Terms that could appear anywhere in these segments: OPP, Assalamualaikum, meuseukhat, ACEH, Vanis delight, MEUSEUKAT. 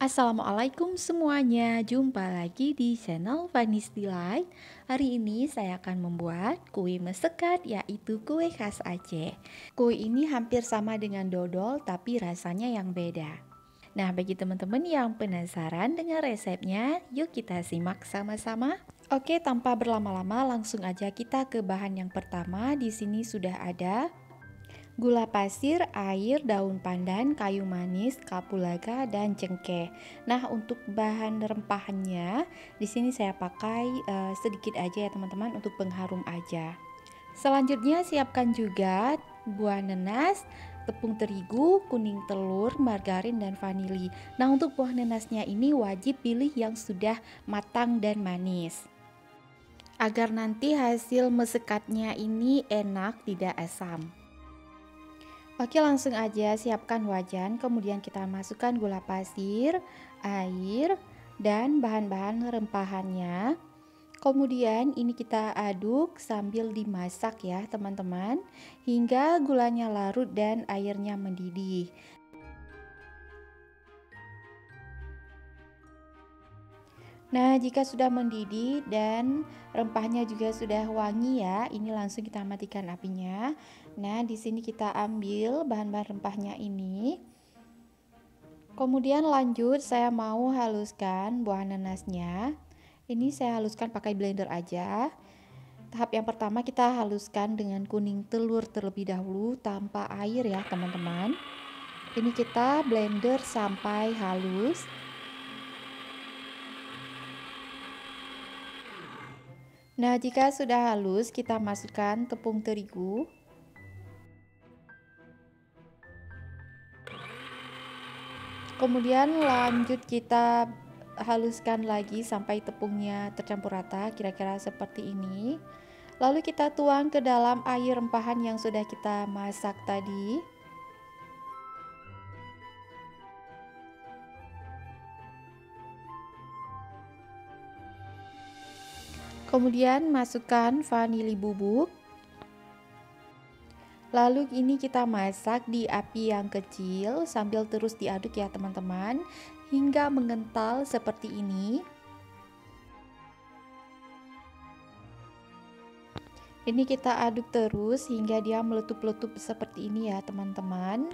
Assalamualaikum semuanya, jumpa lagi di channel Vanis Delight. Hari ini saya akan membuat kue meuseukhat, yaitu kue khas Aceh. Kue ini hampir sama dengan dodol tapi rasanya yang beda. Nah, bagi teman-teman yang penasaran dengan resepnya, yuk kita simak sama-sama. Oke, tanpa berlama-lama langsung aja kita ke bahan yang pertama. Di sini sudah ada gula pasir, air, daun pandan, kayu manis, kapulaga, dan cengkeh. Nah, untuk bahan rempahnya di sini saya pakai sedikit aja ya teman-teman, untuk pengharum aja. Selanjutnya siapkan juga buah nanas, tepung terigu, kuning telur, margarin, dan vanili. Nah, untuk buah nanasnya ini wajib pilih yang sudah matang dan manis, agar nanti hasil meuseukatnya ini enak, tidak asam. Oke, langsung aja siapkan wajan, kemudian kita masukkan gula pasir, air, dan bahan-bahan rempahannya. Kemudian ini kita aduk sambil dimasak ya teman-teman, hingga gulanya larut dan airnya mendidih. Nah, jika sudah mendidih dan rempahnya juga sudah wangi ya, ini langsung kita matikan apinya. Nah, di sini kita ambil bahan-bahan rempahnya ini. Kemudian lanjut, saya mau haluskan buah nanasnya. Ini saya haluskan pakai blender aja. Tahap yang pertama kita haluskan dengan kuning telur terlebih dahulu tanpa air ya teman-teman. Ini kita blender sampai halus. Nah, jika sudah halus, kita masukkan tepung terigu. Kemudian lanjut kita haluskan lagi sampai tepungnya tercampur rata, kira-kira seperti ini. Lalu kita tuang ke dalam air rempahan yang sudah kita masak tadi. Kemudian masukkan vanili bubuk. Lalu ini kita masak di api yang kecil sambil terus diaduk ya teman-teman, hingga mengental seperti ini. Ini kita aduk terus hingga dia meletup-letup seperti ini ya teman-teman.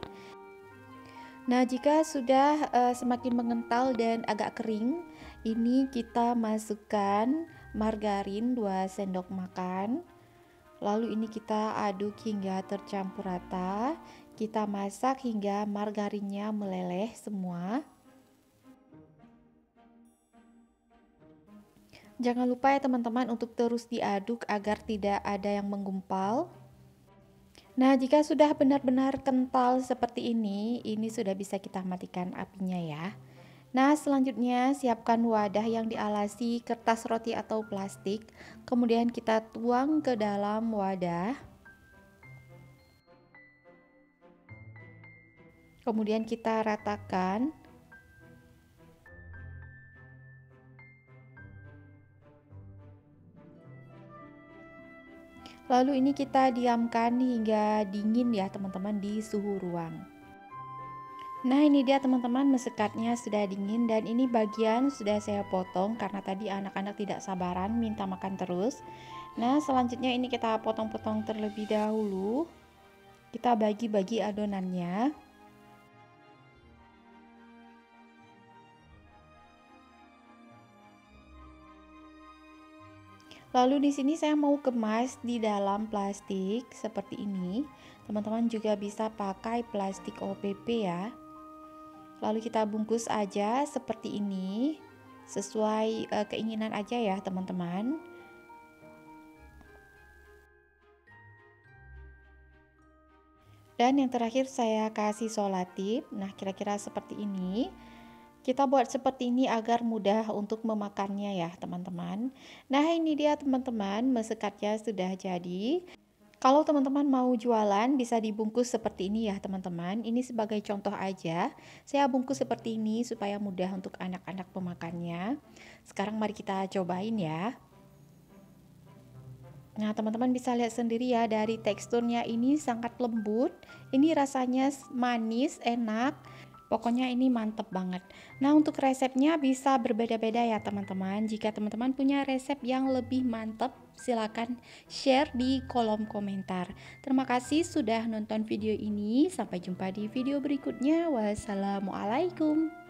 Nah, jika sudah semakin mengental dan agak kering, ini kita masukkan margarin 2 sendok makan. Lalu ini kita aduk hingga tercampur rata. Kita masak hingga margarinnya meleleh semua. Jangan lupa ya teman-teman untuk terus diaduk agar tidak ada yang menggumpal. Nah, jika sudah benar-benar kental seperti ini sudah bisa kita matikan apinya ya. Nah, selanjutnya siapkan wadah yang dialasi kertas roti atau plastik. Kemudian kita tuang ke dalam wadah. Kemudian kita ratakan. Lalu ini kita diamkan hingga dingin ya teman-teman, di suhu ruang. Nah, ini dia teman-teman, meuseukatnya sudah dingin, dan ini bagian sudah saya potong karena tadi anak-anak tidak sabaran minta makan terus. Nah, selanjutnya ini kita potong-potong terlebih dahulu. Kita bagi-bagi adonannya. Lalu di sini saya mau kemas di dalam plastik seperti ini. Teman-teman juga bisa pakai plastik OPP ya. Lalu kita bungkus aja seperti ini, sesuai keinginan aja ya teman-teman. Dan yang terakhir saya kasih solatip. Nah, kira-kira seperti ini. Kita buat seperti ini agar mudah untuk memakannya ya teman-teman. Nah, ini dia teman-teman, meuseukatnya sudah jadi. Kalau teman-teman mau jualan bisa dibungkus seperti ini ya teman-teman. Ini sebagai contoh aja, saya bungkus seperti ini supaya mudah untuk anak-anak pemakannya. Sekarang mari kita cobain ya. Nah, teman-teman bisa lihat sendiri ya, dari teksturnya ini sangat lembut. Ini rasanya manis, enak. Pokoknya ini mantep banget. Nah, untuk resepnya bisa berbeda-beda ya teman-teman. Jika teman-teman punya resep yang lebih mantep, silakan share di kolom komentar. Terima kasih sudah nonton video ini. Sampai jumpa di video berikutnya. Wassalamualaikum.